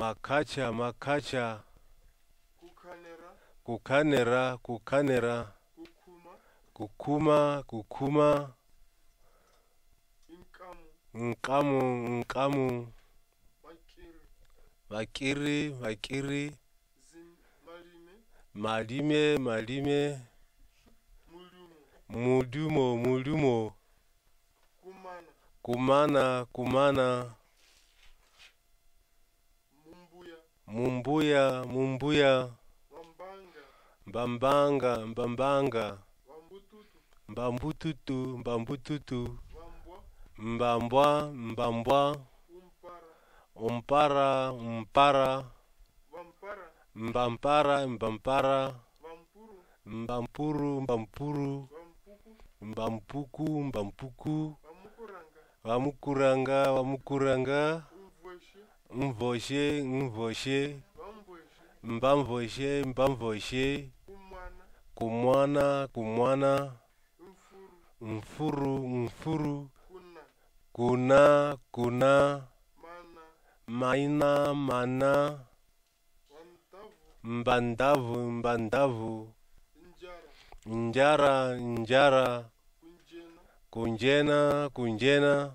makacha makacha, kukanera kukanera kukanera, kukuma kukuma, nkamu nkamu, vakiri vakiri, malime malime, mudumo mudumo, kumana kumana, mumbuya mumbuya, mbambanga mbambanga, mbambututu mbambututu, mbambwa mbambwa, umpara umpara, mbampara mbampara, mbampuru mbampuru, mbampuku mbampuku, wamukuranga wamukuranga, mvoshe mvoshe, mbamvoshe mbamvoshe, kumwana kumwana, mfuru mfuru, kuna kuna, maina mana, mbandavu mbandavu, njara njara, kunjena kunjena,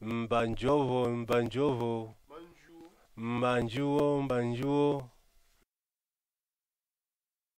mbanjovo mbanjovo, mbanjuo mbanjuo.